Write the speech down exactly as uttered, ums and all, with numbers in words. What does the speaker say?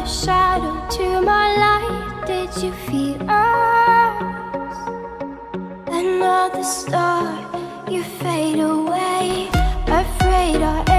the shadow to my light. Did you feel us? Another star, you fade away. Afraid I